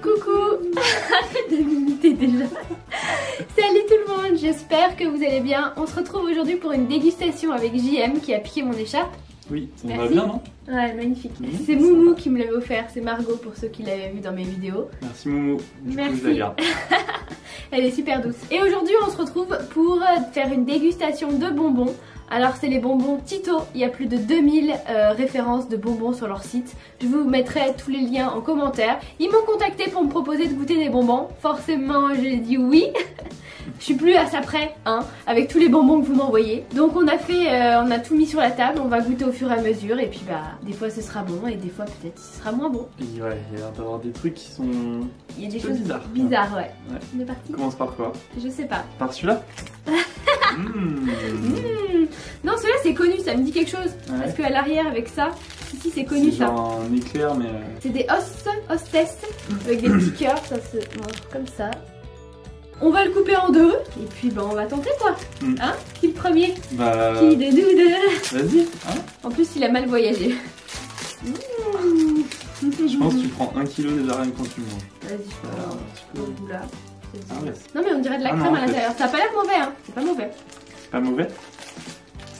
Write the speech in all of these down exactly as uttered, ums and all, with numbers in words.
Coucou. Arrête de m'imiter déjà. Salut tout le monde, j'espère que vous allez bien. On se retrouve aujourd'hui pour une dégustation avec J M qui a piqué mon écharpe. Oui, ça me va bien, non? Ouais, magnifique. Mmh, c'est Moumou sympa qui me l'avait offert, c'est Margot pour ceux qui l'avaient vu dans mes vidéos. Merci Moumou, du Merci. Coup, je la garde. Elle est super douce. Et aujourd'hui on se retrouve pour faire une dégustation de bonbons. Alors c'est les bonbons Tito, il y a plus de deux mille euh, références de bonbons sur leur site. Je vous mettrai tous les liens en commentaire. Ils m'ont contacté pour me proposer de goûter des bonbons. Forcément j'ai dit oui. Je suis plus à ça près, hein, avec tous les bonbons que vous m'envoyez. Donc on a fait, euh, on a tout mis sur la table, on va goûter au fur et à mesure. Et puis bah des fois ce sera bon et des fois peut-être ce sera moins bon. Et ouais, il y a l'air d'avoir des trucs qui sont... Il y a des choses bizarres, bizarres ouais. ouais. On est parti. Commence par quoi? Je sais pas. Par celui-là. Mmh. Mmh. Non, celui-là c'est connu, ça me dit quelque chose. Ouais. Parce qu'à l'arrière avec ça, ici c'est connu ça. C'est genre un éclair, mais. C'est des os, hostess, avec des petits cœurs, ça se montre comme ça. On va le couper en deux, et puis ben, on va tenter quoi. Mmh. Hein? Qui le premier? Bah. Qui des nous deux? Vas-y, hein? En plus, il a mal voyagé. Mmh. Je pense que tu prends un kilo déjà rien quand tu manges. Vas-y, je prends un là. Ah ouais. Non mais on dirait de la crème ah non, à l'intérieur, ça a pas l'air mauvais hein, c'est pas mauvais. C'est pas mauvais,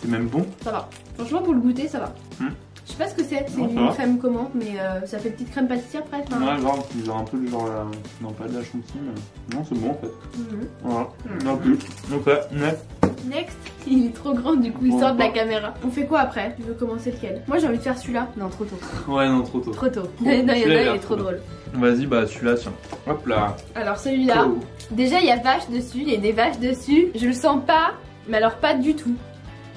c'est même bon. Ça va, franchement pour le goûter ça va. Hum. Je sais pas ce que c'est, c'est une va. crème comment, mais euh, ça fait petite crème pâtissière après. Hein. Ouais genre, ils ont un peu le genre, euh, non pas de la chantilly, mais non c'est bon en fait. Mm-hmm. Voilà, mm-hmm. non plus. Ok, next. Next, il est trop grand du coup il bon, sort de la caméra. On fait quoi après? Tu veux commencer lequel? Moi j'ai envie de faire celui-là. Non trop tôt. Ouais non trop tôt. Trop tôt. Oh, non il y en a, il est trop drôle. Vas-y bah celui-là tiens. Hop là. Alors celui-là, oh. déjà il y a vache dessus, il y a des vaches dessus. Je le sens pas, mais alors pas du tout.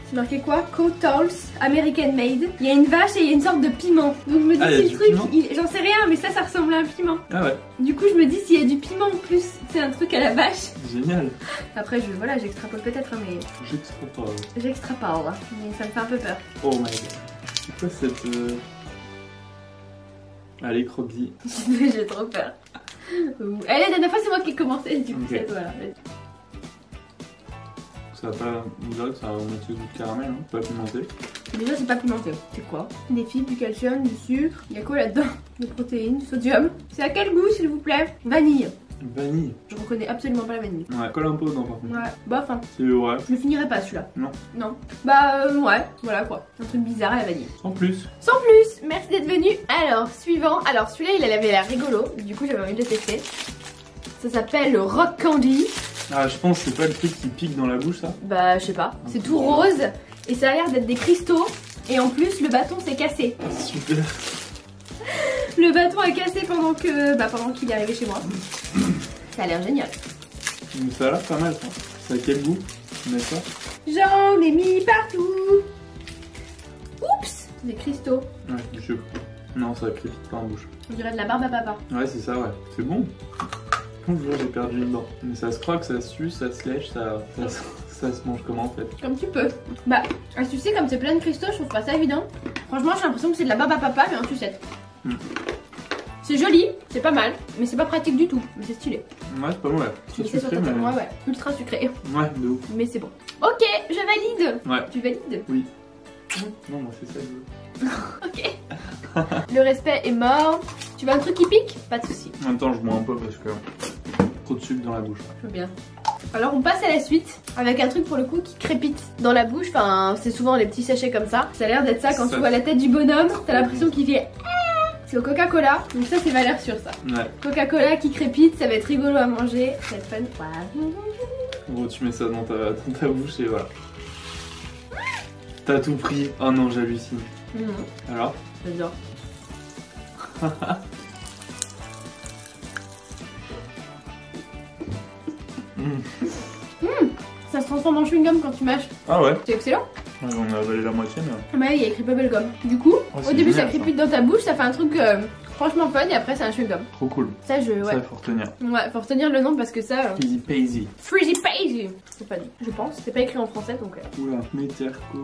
C'est marqué quoi? Cottols, American Made. Il y a une vache et il y a une sorte de piment. Donc je me dis ah, si le truc, il... j'en sais rien mais ça ça ressemble à un piment. Ah ouais. Du coup je me dis s'il y a du piment en plus, c'est un truc à la vache. Génial. Après je voilà j'extrapole peut-être hein, mais... J'extrapole. J'extrapole, hein. Mais ça me fait un peu peur. Oh my god. C'est quoi cette... Euh... Allez croquis. J'ai trop peur. Allez la dernière fois c'est moi qui ai commencé du coup okay. c'est toi là. Ça va pas, on dirait que ça va mettre ce goût de caramel, hein. Pas pimenté. Déjà c'est pas pimenté, c'est quoi? Des fibres, du calcium, du sucre, il y a quoi là-dedans? Des protéines, du sodium. C'est à quel goût s'il vous plaît? Vanille. Vanille. Je reconnais absolument pas la vanille. Ouais, colle un peu non par contre. Ouais, bah enfin. C'est ouais. Je le finirai pas celui-là. Non. Non. Bah euh, ouais, voilà quoi. Un truc bizarre à la vanille. Sans plus. Sans plus, merci d'être venu. Alors, suivant. Alors celui-là il avait l'air rigolo, du coup j'avais envie de le tester. Ça s'appelle le Rock Candy. Ah je pense que c'est pas le truc qui pique dans la bouche ça. Bah je sais pas, c'est tout rose et ça a l'air d'être des cristaux et en plus le bâton s'est cassé. Super. Le bâton a cassé pendant que bah pendant qu'il est arrivé chez moi. Ça a l'air génial. Mais ça a l'air pas mal ça. Ça a quel goût? J'en ai mis partout. Oups. Des cristaux. Ouais c'est sûr. Non ça crépite pas en bouche. On dirait de la barbe à papa. Ouais c'est ça ouais. C'est bon. J'ai perdu une dent. Mais ça se croque, ça se suce, ça se lèche, ça, ça, ça, ça se mange comment en fait? Comme tu peux. Bah, un sucette comme c'est plein de cristaux, je trouve pas ça évident. Franchement, j'ai l'impression que c'est de la barbe à papa, mais en sucette. Mm. C'est joli, c'est pas mal, mais c'est pas pratique du tout. Mais c'est stylé. Ouais, c'est pas mauvais. C'est sucré, mais... ouais, ouais. Ultra sucré. Ouais, de ouf. Mais c'est bon. Ok, je valide. Ouais. Tu valides? Oui. Non, moi c'est ça. Je... ok. Le respect est mort. Tu veux un truc qui pique? Pas de soucis. Attends, je bois un peu parce que... trop de sucre dans la bouche. Je veux bien. Alors on passe à la suite avec un truc pour le coup qui crépite dans la bouche. Enfin c'est souvent les petits sachets comme ça. Ça a l'air d'être ça quand ça, tu vois la tête du bonhomme. T'as l'impression qu'il fait... c'est au Coca-Cola. Donc ça c'est valeur sûre ça. Ouais. Coca-Cola qui crépite, ça va être rigolo à manger. Ça va être fun. Ouais. Bon tu mets ça dans ta, dans ta bouche et voilà. T'as tout pris. Oh non j'hallucine. Mmh. Alors? J'adore. Mmh. Mmh, ça se transforme en chewing-gum quand tu mâches. Ah ouais. C'est excellent. Ouais, on a avalé la moitié mais... mais il y a écrit bubblegum. Du coup, oh, au début génial, ça crépite dans ta bouche, ça fait un truc euh, franchement fun et après c'est un chewing-gum. Trop cool. Ça je... ouais. Ça faut retenir. Ouais, faut retenir le nom parce que ça... Euh... Freezy Paisy. Freezy Paisy. C'est pas dit, je pense. C'est pas écrit en français donc... Euh... Oula, méterco...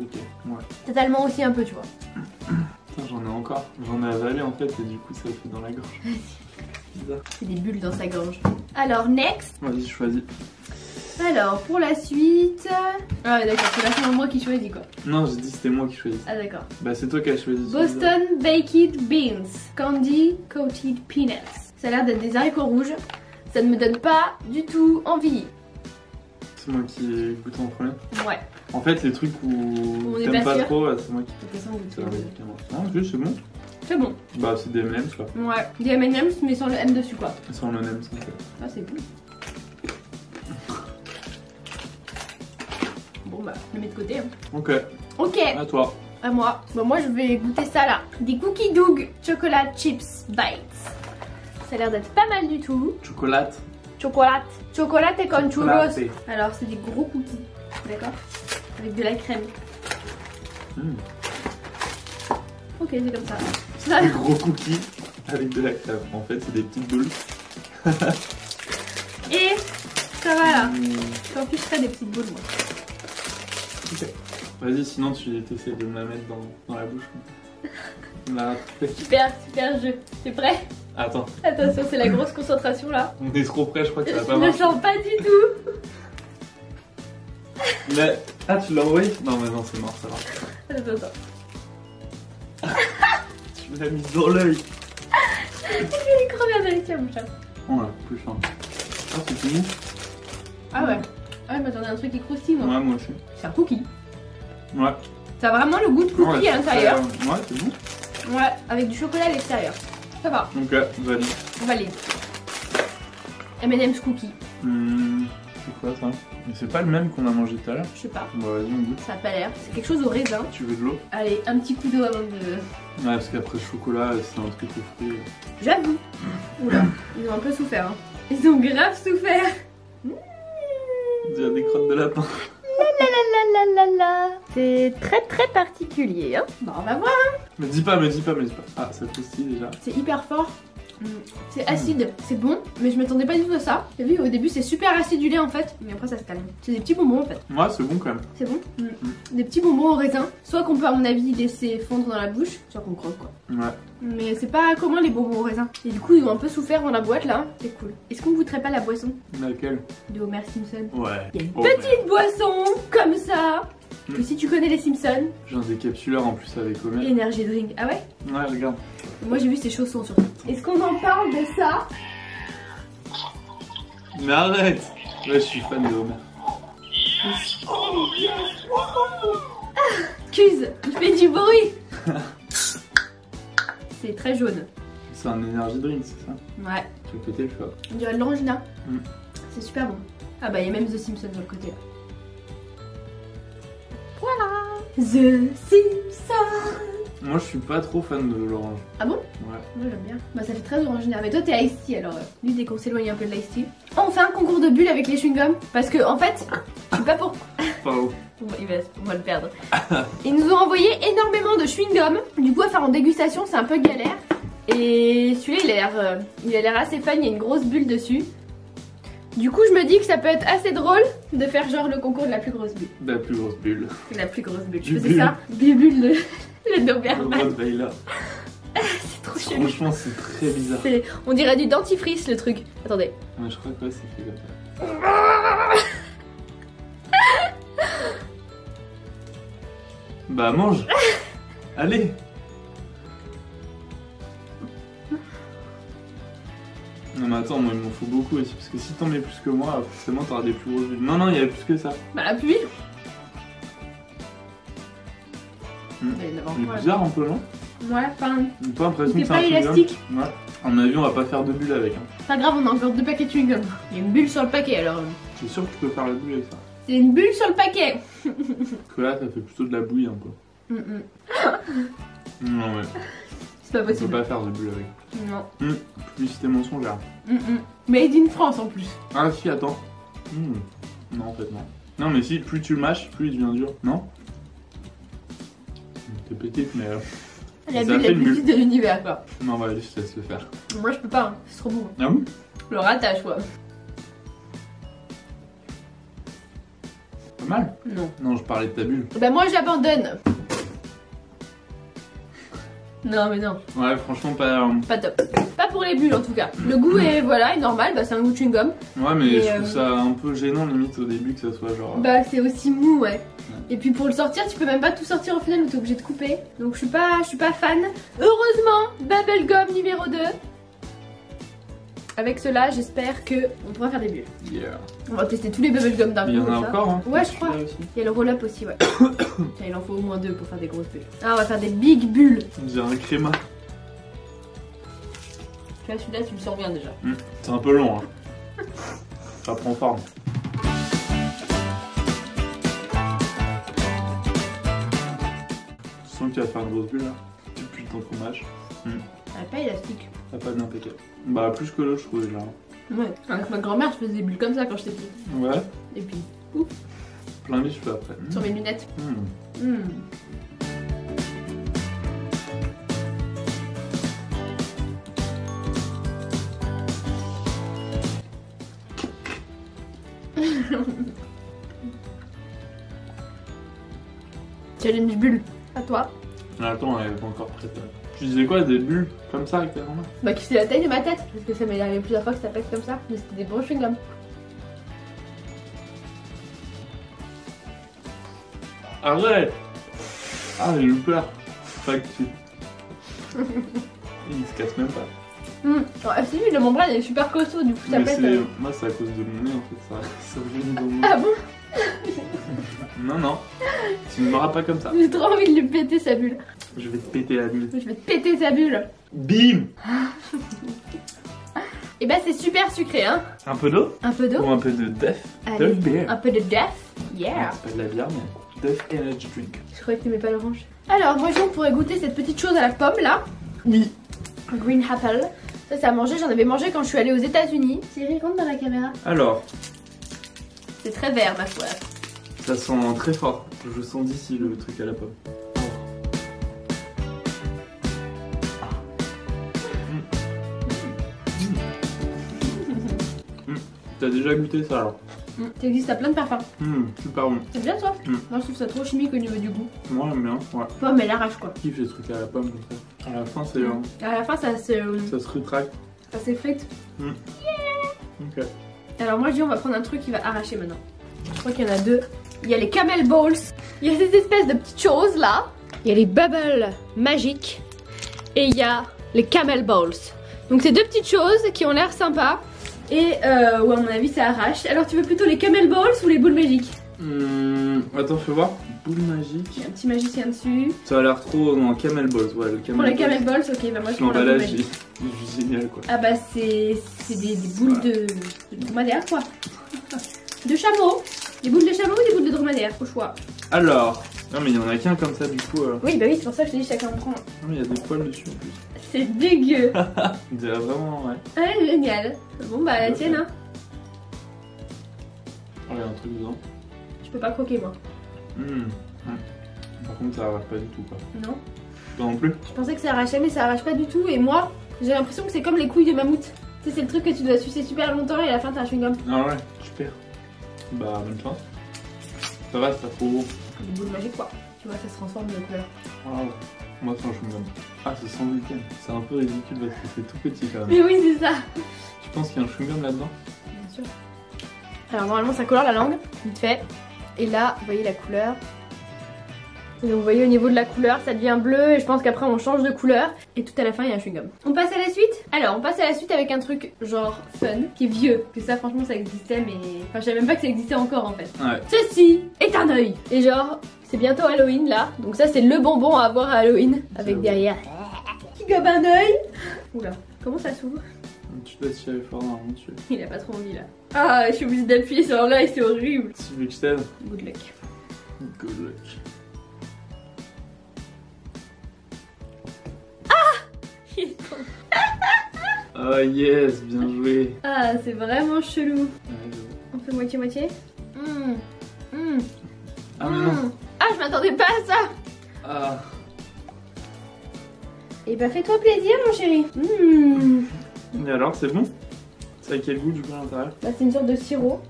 ok, ouais. C'est allemand aussi un peu tu vois. J'en ai encore. J'en ai avalé en fait et du coup ça fait dans la gorge. C'est des bulles dans sa gorge. Alors next. Vas-y je choisis. Alors pour la suite. Ah ouais, d'accord, c'est pas seulement moi qui choisis quoi. Non j'ai dit c'était moi qui choisis. Ah d'accord. Bah c'est toi qui as choisi. Boston Baked Beans Candy Coated Peanuts. Ça a l'air d'être des haricots rouges. Ça ne me donne pas du tout envie. C'est moi qui goûte en premier. Ouais. En fait, les trucs où, où t'aimes pas, pas trop, c'est moi qui goûte. Ah, juste c'est bon. C'est bon. Bah, c'est des M and M's quoi. Ouais, des M and M's mais sans le M dessus quoi. Sans le M, ça. Ah, c'est cool. Bon bah, je le mets de côté. Hein. Ok. Ok. À toi. À moi. Bon, moi je vais goûter ça là. Des Cookie Dough Chocolat Chips Bites. Ça a l'air d'être pas mal du tout. Chocolate. Chocolate. Chocolate et con churros. Alors, c'est des gros cookies. D'accord. Avec de la crème. Mmh. Ok, c'est comme ça. ça. Des gros cookies avec de la crème. En fait, c'est des petites boules. Et ça va là. Mmh. En plus, je ferai des petites boules moi. Ok. Vas-y, sinon tu essaies de me la mettre dans, dans la bouche. Là. Super, super jeu. T'es prêt? Attends. Attention, c'est la grosse concentration là. On est trop près, je crois que ça va pas marcher. Je ne le sens pas du tout. Là... Ah, tu l'as envoyé? Non, mais non, c'est mort, ça va. Attends, attends. Tu me l'as mise dans l'œil. Je vais crever avec la bouche. Oh là, plus fin. Ah, c'est fini. Ah ouais. Ah, je m'attendais à un truc qui croustille, moi. Ouais, moi aussi. C'est un cookie. Ouais. Ça a vraiment le goût de cookie ouais, à l'intérieur. Euh... Ouais, c'est bon. Ouais, avec du chocolat à l'extérieur. Ça va. Ok, valide. Valide. M and M's cookie. Mmh, c'est quoi ça? Mais c'est pas le même qu'on a mangé tout à l'heure. Je sais pas. Bon, vas-y, on goûte. Ça a pas l'air. C'est quelque chose au raisin. Tu veux de l'eau? Allez, un petit coup d'eau avant de. Ouais, parce qu'après le chocolat, c'est un truc aux fruits. J'avoue. Oula, ils ont un peu souffert. Hein. Ils ont grave souffert. Il y a des crottes de lapin. C'est très très particulier hein. Bah on va voir hein. Me dis pas, me dis pas, me dis pas. Ah ça croustille déjà. C'est hyper fort, c'est acide, c'est bon, mais je m'attendais pas du tout à ça. T'as vu au début c'est super acidulé en fait, mais après ça se calme. C'est des petits bonbons en fait. Ouais c'est bon quand même. C'est bon mmh. Mmh. Des petits bonbons au raisin. Soit qu'on peut à mon avis laisser fondre dans la bouche, soit qu'on croque quoi. Ouais. Mais c'est pas commun les bonbons au raisin. Et du coup ils ont un peu souffert dans la boîte là, c'est cool. Est-ce qu'on goûterait pas la boisson? Laquelle? De Homer Simpson. Ouais. Il y a une oh, petite ouais. boisson comme ça. Mmh. Que si tu connais les Simpsons. J'ai un décapsuleur en plus avec Homer. Energy Drink. Ah ouais? Ouais regarde. Moi j'ai vu ses chaussons surtout. Est-ce qu'on en parle de ça? Mais arrête! Ouais, je suis fan de Homer. Yes. Oh, yes. Oh. Ah, Cuse, il fait du bruit. C'est très jaune. C'est un energy drink, c'est ça? Ouais. Tu peux péter le choix. On dirait de l'orange là. Mm. C'est super bon. Ah bah il y a même The Simpsons sur le côté là. Voilà! The Simpsons! Moi je suis pas trop fan de l'orange. Ah bon? Ouais. Moi j'aime bien. Bah ça fait très oranginaire. Mais toi t'es Ice Tea alors. Euh, lui dès qu'on s'éloigne un peu de l'Ice Tea. Oh, on fait un concours de bulles avec les chewing-gums. Parce que en fait, je sais pas pourquoi. Bon, il va, on va le perdre. Ils nous ont envoyé énormément de chewing-gums. Du coup à faire en dégustation c'est un peu galère. Et celui-là il a l'air euh, il a l'air assez fun. Il y a une grosse bulle dessus. Du coup je me dis que ça peut être assez drôle de faire genre le concours de la plus grosse bulle. La plus grosse bulle. La plus grosse bulle. Je faisais ça. Bulle de... Le Doberman. C'est trop chelou. Franchement, c'est très bizarre. On dirait du dentifrice le truc. Attendez. Ouais, je crois que ouais, c'est fait comme ça. Bah, mange. Allez. Non, mais attends, moi il m'en faut beaucoup aussi. Parce que si t'en mets plus que moi, forcément t'auras des plus grosses bulles. Non, non, il y avait plus que ça. Bah, la pluie. Il est bizarre un peu, non? Ouais, enfin... Pas impression que c'est un pas élastique. Ouais. À mon avis, on va pas faire de bulles avec. Hein. Pas grave, on a encore deux paquets de chewing-gum. Il y a une bulle sur le paquet, alors... C'est sûr que tu peux faire la bulle avec ça. C'est une bulle sur le paquet. Parce que là, ça fait plutôt de la bouillie, un peu. Mm -mm. Non, ouais. C'est pas possible. On peut pas faire de bulle avec. Non. Mmh. Publicité mensongère. Mm -mm. Made in France, en plus. Ah si, attends. Mmh. Non, en fait, non. Non, mais si, plus tu le mâches, plus il devient dur. Non? T'es petite mais... Euh, la bulle la plus petite de l'univers quoi. Non, on va juste laisser le faire. Moi je peux pas, hein. C'est trop beau. Ah oui? Le ratage quoi. Pas mal? Non. Non, je parlais de ta bulle. Bah moi j'abandonne. Non mais non. Ouais franchement pas... Euh... Pas top. Pas pour les bulles en tout cas. Le goût est voilà est normal, bah c'est un goût de chewing-gum. Ouais mais et je euh... trouve ça un peu gênant limite au début que ça soit genre... Bah c'est aussi mou ouais. Et puis pour le sortir, tu peux même pas tout sortir au final ou t'es obligé de couper. Donc je suis pas, je suis pas fan. Heureusement, Bubblegum numéro deux. avec cela, j'espère que on pourra faire des bulles. Yeah. On va tester tous les bubble gum d'un coup. Il y en a encore, hein. Ouais, je crois. Il y a le roll up aussi, ouais. Il en faut au moins deux pour faire des grosses bulles. Ah, on va faire des big bulles. J'ai un créma. Tu vois, celui-là, tu le sens bien déjà. Mmh. C'est un peu long, hein. Ça prend forme. Tu sens que tu vas faire une grosse bulle là. Depuis ton fromage. Mmh. Elle pas élastique. Elle pas d'impeccable. Bah plus que l'autre je trouve déjà. Ouais. Avec ma grand-mère je faisais des bulles comme ça quand j'étais petite. Ouais. Et puis ouf. Plein de biches après. Sur mes lunettes. Mmh. Mmh. Challenge bulle. À toi. Attends, elle est pas encore prête. Tu disais quoi, des bulles comme ça avec ta grand-mère? Bah qui c'est la taille de ma tête, parce que ça m'est arrivé plusieurs fois que ça pète comme ça, mais c'était des bons chewing-gums. Ah ouais. Ah j'ai eu peur. Factile. Il se casse même pas. Mmh. Alors, si le membrane est super costaud, du coup ça mais pète. Euh... Moi c'est à cause de mon nez en fait, ça, ça vient de mon nez. Ah bon? Non non, tu ne m'auras pas comme ça. J'ai trop envie de lui péter sa bulle. Je vais te péter la bulle. Je vais te péter sa bulle. Bim. Et bah ben, c'est super sucré hein. Un peu d'eau. Un peu d'eau. Ou un peu de def. Allez, de un peu de def. Yeah. C'est pas de la bière mais def energy drink. Je croyais que t'aimais pas l'orange. Alors moi on pourrait goûter cette petite chose à la pomme là. Oui. Green apple. Ça c'est à manger, j'en avais mangé quand je suis allée aux États-Unis. Thierry rentre dans la caméra. Alors. C'est très vert ma foi. Ça sent très fort. Je sens d'ici le truc à la pomme. T'as déjà goûté ça alors? Mmh, ça existe à plein de parfums. Mmh, super bon. C'est bien toi? Mmh. Moi je trouve ça trop chimique au niveau du goût. Moi j'aime bien, ouais. Pomme elle arrache quoi. Je kiffe les trucs à la pomme comme ça. À la fin c'est... Mmh. À la fin ça se... Ça se retracte. Ça s'effrite. Mmh. Yeah. Ok. Alors moi je dis on va prendre un truc qui va arracher maintenant. Je crois qu'il y en a deux. Il y a les camel balls. Il y a ces espèces de petites choses là. Il y a les bubbles magiques. Et il y a les camel balls. Donc c'est deux petites choses qui ont l'air sympas. Et euh, ouais, à mon avis ça arrache. Alors tu veux plutôt les camel balls ou les boules magiques? Hum, attends fais voir. Boule magique. Il y a un petit magicien dessus. Ça a l'air trop... Non, camel balls, ouais le camel. Pour les camel balls, ok, bah moi je prends la boule magique. C'est génial quoi. Ah bah c'est des, des boules voilà. de... de dromadaire quoi. De chameau. Des boules de chameau ou des boules de dromadaire, au choix. Alors... Non mais il y en a qu'un comme ça du coup... Euh... Oui bah oui, c'est pour ça que je t'ai dit chacun en prend. Non mais il y a des poils dessus en plus. C'est dégueu. C'est vraiment ouais. Ah génial. Bon bah la tienne hein. Oh il y a un truc dedans. Je peux pas croquer moi. Mmh. Par contre ça arrache pas du tout quoi. Non. Toi non plus. Je pensais que ça arrachait mais ça arrache pas du tout et moi j'ai l'impression que c'est comme les couilles de mammouth. Tu sais c'est le truc que tu dois sucer super longtemps et à la fin t'as un chewing-gum. Ah ouais, super. Bah bonne chance. Ça va c'est pas trop gros. Des boules magiques quoi, tu vois ça se transforme de couleur. Waouh, moi c'est un chewing-gum. Ah c'est sans week-end, c'est un peu ridicule parce que c'est tout petit quand même. Mais oui c'est ça. Tu penses qu'il y a un chewing-gum là-dedans? Bien sûr. Alors normalement ça colore la langue, vite fait. Et là vous voyez la couleur. Donc vous voyez au niveau de la couleur ça devient bleu et je pense qu'après on change de couleur. Et tout à la fin il y a un chewing-gum. On passe à la suite? Alors on passe à la suite avec un truc genre fun, qui est vieux. Que ça franchement ça existait mais... Enfin je savais même pas que ça existait encore en fait. Ouais. Ceci est un œil. Et genre c'est bientôt Halloween là. Donc ça c'est le bonbon à avoir à Halloween. Avec derrière... Qui gobe un œil. Oula, comment ça s'ouvre? Tu dois tirer fort dans mon tuyau. Il a pas trop envie là. Ah je suis obligée d'appuyer sur l'œil, c'est horrible. Tu veux que je t'aide? Good luck. Good luck. Oh yes, bien joué. Ah c'est vraiment chelou. On fait moitié-moitié. mmh. mmh. Ah mais mmh. non. Ah je m'attendais pas à ça. Ah. Et bah fais-toi plaisir mon chéri. mmh. Et alors c'est bon? Ça a quel goût du coup à l'intérieur? Bah c'est une sorte de sirop.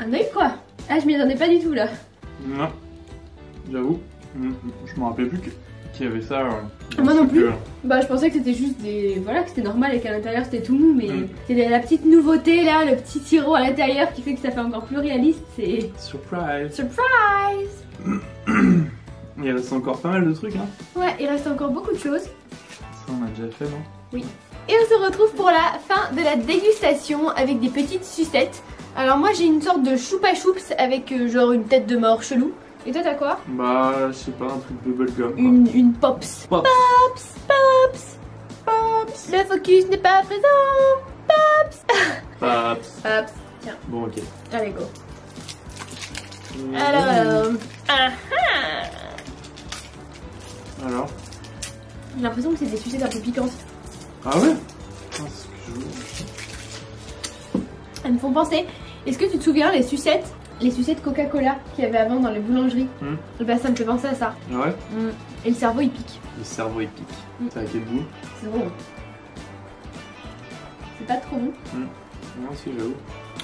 Un œil quoi. Ah je m'y attendais pas du tout là. Non. J'avoue. Je me rappelais plus que... Qu'il y avait ça. Euh, Moi non plus. Gueule. Bah je pensais que c'était juste des... Voilà que c'était normal et qu'à l'intérieur c'était tout mou mais mm. c'est la petite nouveauté là, le petit sirop à l'intérieur qui fait que ça fait encore plus réaliste, c'est... Surprise. Surprise. Il reste encore pas mal de trucs hein. Ouais il reste encore beaucoup de choses. Ça on a déjà fait non? Oui. Et on se retrouve pour la fin de la dégustation avec des petites sucettes. Alors moi j'ai une sorte de choupa choups avec euh, genre une tête de mort chelou. Et toi t'as quoi? Bah je sais pas, un truc de bubblegum. Une, une pops. Pops. Pops. Pops. Pops. Le focus n'est pas présent. Pops. Pops. Pops. Tiens. Bon ok. Allez go. Mmh. Alors alors. Ah, ah. Alors. J'ai l'impression que c'est des sucettes un peu piquantes. Ah ouais? Elles me font penser. Est-ce que tu te souviens les sucettes, les sucettes Coca-Cola qu'il y avait avant dans les boulangeries? Mmh. Bah ça me fait penser à ça. Ouais. Mmh. Et le cerveau il pique. Le cerveau il pique. Mmh. C'est à quel bout? C'est bon. C'est pas trop bon. Mmh. Non si j'avoue.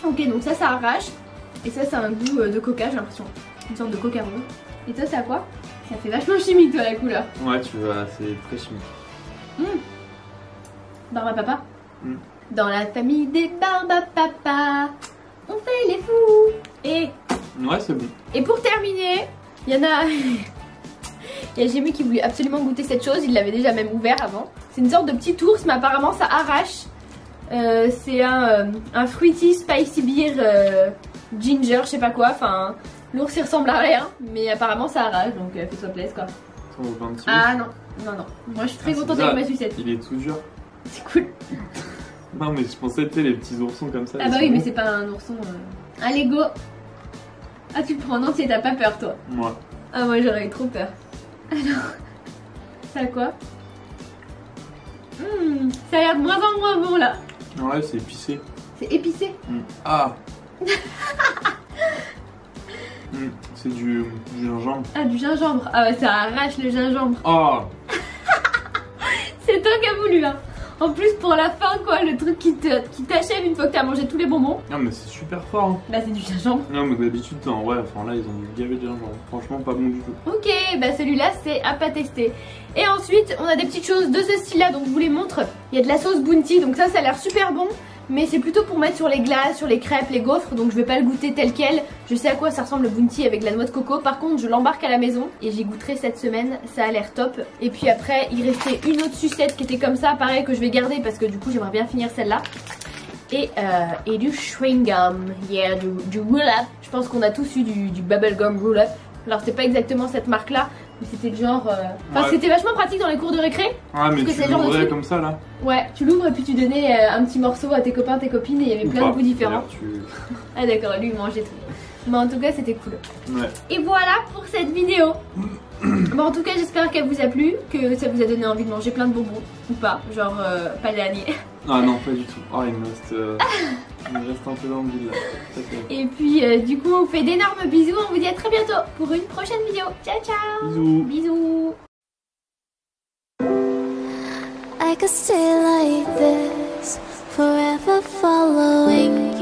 Ok donc ça ça arrache. Et ça ça a un goût de coca j'ai l'impression. Une sorte de coca rouge. Et toi ça a quoi? Ça fait vachement chimique toi la couleur. Ouais tu vois c'est très chimique. Mmh. Barbapapa. Mmh. Dans la famille des Barbapapa, on fait les fous. Et ouais, c'est bon. Et pour terminer, il y en a. Il y a Jémy qui voulait absolument goûter cette chose. Il l'avait déjà même ouvert avant. C'est une sorte de petit ours, mais apparemment ça arrache. Euh, c'est un, euh, un fruity spicy beer euh, ginger, je sais pas quoi. Enfin, l'ours il ressemble à rien, mais apparemment ça arrache. Donc euh, fais-toi plaisir quoi. Ah non, non, non. Moi je suis très ah, contente avec ma sucette. Il est tout dur. C'est cool. Non mais je pensais, tu sais, les petits oursons comme ça. Ah bah oui, mais c'est pas un ourson. Euh... Allez, go. Ah, tu le prends en entier, t'as pas peur, toi? Moi. Ah, moi, j'aurais eu trop peur. Alors, ça a quoi? mmh, Ça a l'air de moins en moins bon, là. Ouais, c'est épicé. C'est épicé? mmh. Ah. mmh, c'est du, du gingembre. Ah, du gingembre. Ah bah, ça arrache le gingembre. Oh. C'est toi qui as voulu, hein. En plus pour la fin quoi, le truc qui t'achève une fois que t'as mangé tous les bonbons. Non mais c'est super fort hein. Bah c'est du gingembre. Non mais d'habitude hein, ouais enfin là ils ont du gavé de gingembre. Franchement pas bon du tout. Ok bah celui-là c'est à pas tester. Et ensuite on a des petites choses de ce style là donc je vous les montre. Il y a de la sauce Bounty donc ça ça a l'air super bon. Mais c'est plutôt pour mettre sur les glaces, sur les crêpes, les gaufres. Donc je vais pas le goûter tel quel. Je sais à quoi ça ressemble le Bounty avec de la noix de coco. Par contre je l'embarque à la maison et j'y goûterai cette semaine. Ça a l'air top. Et puis après il restait une autre sucette qui était comme ça. Pareil que je vais garder parce que du coup j'aimerais bien finir celle-là. Et, euh, et du chewing gum. Yeah, du, du roll up. Je pense qu'on a tous eu du, du bubble gum roll up. Alors c'est pas exactement cette marque là. Mais c'était genre... Euh... Enfin ouais. C'était vachement pratique dans les cours de récré. Ouais parce mais que tu l'ouvrais comme ça là. Ouais tu l'ouvres et puis tu donnais euh, un petit morceau à tes copains, tes copines et il y avait ou plein pas, de goûts différents tu... Ah d'accord lui il mangeait tout. Mais en tout cas c'était cool. Ouais. Et voilà pour cette vidéo. Bon en tout cas j'espère qu'elle vous a plu. Que ça vous a donné envie de manger plein de bonbons. Ou pas, genre euh, pas le dernier. Ah non pas du tout. Oh il me reste... Euh... Il me reste un peu dans le vide là. Et puis euh, du coup on fait d'énormes bisous. On vous dit à très bientôt pour une prochaine vidéo. Ciao ciao. Bisous. Bisous. I could stay like this, forever following.